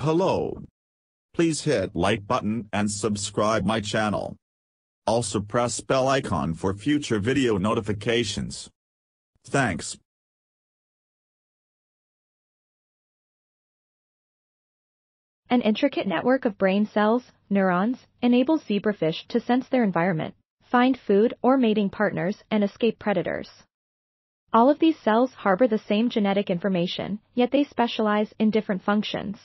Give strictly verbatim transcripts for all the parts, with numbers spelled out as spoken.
Hello. Please hit like button and subscribe my channel. Also press bell icon for future video notifications. Thanks. An intricate network of brain cells, neurons, enables zebrafish to sense their environment, find food or mating partners, and escape predators. All of these cells harbor the same genetic information, yet they specialize in different functions.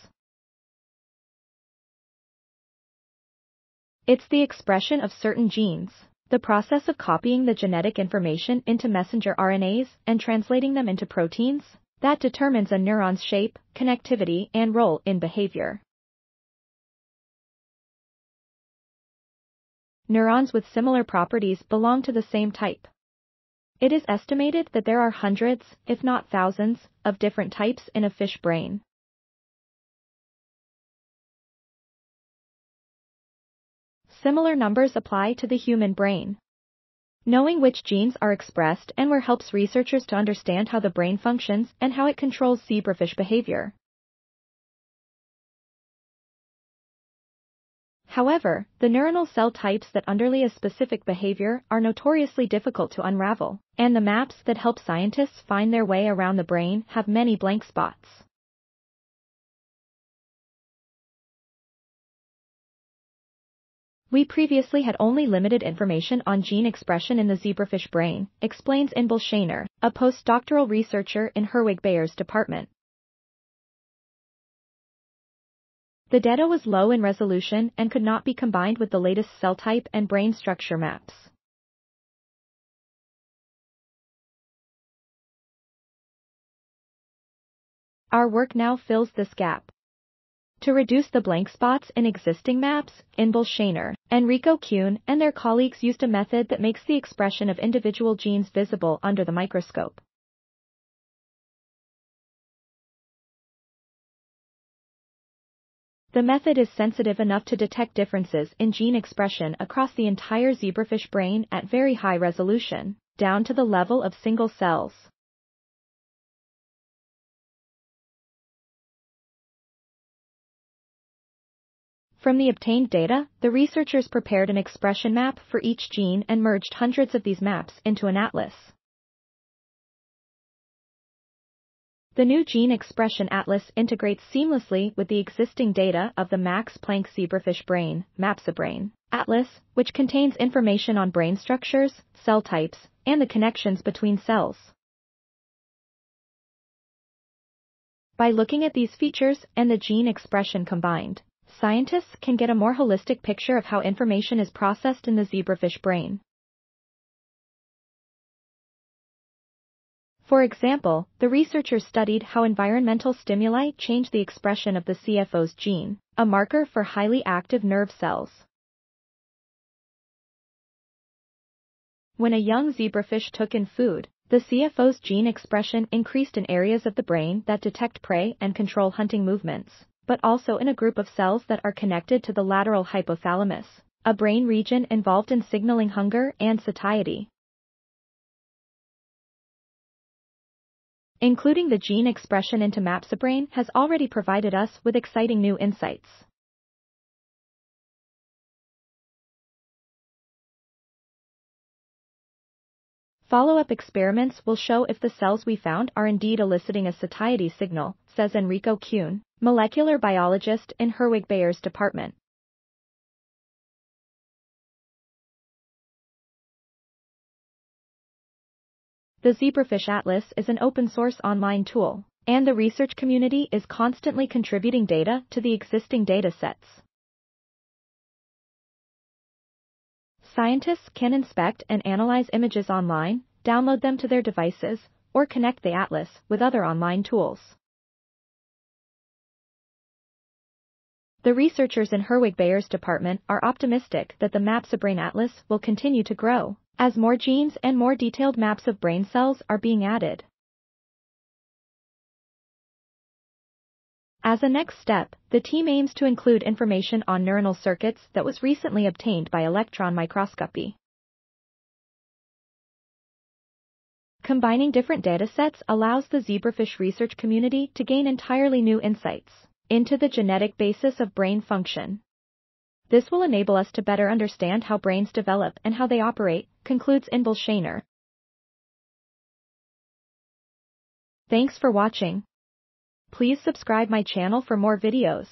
It's the expression of certain genes, the process of copying the genetic information into messenger R N As and translating them into proteins, that determines a neuron's shape, connectivity, and role in behavior. Neurons with similar properties belong to the same type. It is estimated that there are hundreds, if not thousands, of different types in a fish brain. Similar numbers apply to the human brain. Knowing which genes are expressed and where helps researchers to understand how the brain functions and how it controls zebrafish behavior. However, the neuronal cell types that underlie a specific behavior are notoriously difficult to unravel, and the maps that help scientists find their way around the brain have many blank spots. We previously had only limited information on gene expression in the zebrafish brain, explains Inbal Shainer, a postdoctoral researcher in Herwig Baier's department. The data was low in resolution and could not be combined with the latest cell type and brain structure maps. Our work now fills this gap. To reduce the blank spots in existing maps, Inbal Shainer, Enrico Kuhn, and their colleagues used a method that makes the expression of individual genes visible under the microscope. The method is sensitive enough to detect differences in gene expression across the entire zebrafish brain at very high resolution, down to the level of single cells. From the obtained data, the researchers prepared an expression map for each gene and merged hundreds of these maps into an atlas. The new gene expression atlas integrates seamlessly with the existing data of the Max Planck zebrafish brain, MapZeBrain, atlas, which contains information on brain structures, cell types, and the connections between cells. By looking at these features and the gene expression combined, scientists can get a more holistic picture of how information is processed in the zebrafish brain. For example, the researchers studied how environmental stimuli change the expression of the c-fos gene, a marker for highly active nerve cells. When a young zebrafish took in food, the c-fos gene expression increased in areas of the brain that detect prey and control hunting movements, but also in a group of cells that are connected to the lateral hypothalamus, a brain region involved in signaling hunger and satiety. Including the gene expression into MapZeBrain has already provided us with exciting new insights. Follow-up experiments will show if the cells we found are indeed eliciting a satiety signal, says Enrico Kuhn, molecular biologist in Herwig Baier's department. The Zebrafish Atlas is an open-source online tool, and the research community is constantly contributing data to the existing datasets. Scientists can inspect and analyze images online, download them to their devices, or connect the atlas with other online tools. The researchers in Herwig Baier's department are optimistic that the MapZeBrain atlas will continue to grow, as more genes and more detailed maps of brain cells are being added. As a next step, the team aims to include information on neuronal circuits that was recently obtained by electron microscopy. Combining different datasets allows the zebrafish research community to gain entirely new insights. into the genetic basis of brain function. This will enable us to better understand how brains develop and how they operate, concludes Inbal Shainer. Thanks for watching. Please subscribe my channel for more videos.